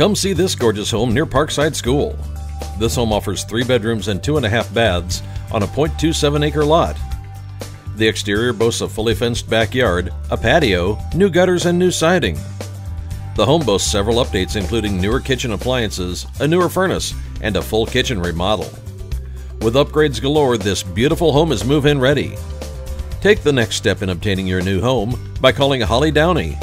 Come see this gorgeous home near Parkside School. This home offers 3 bedrooms and 2.5 baths on a 0.27 acre lot. The exterior boasts a fully fenced backyard, a patio, new gutters, and new siding. The home boasts several updates including newer kitchen appliances, a newer furnace, and a full kitchen remodel. With upgrades galore, this beautiful home is move-in ready. Take the next step in obtaining your new home by calling Holly Downey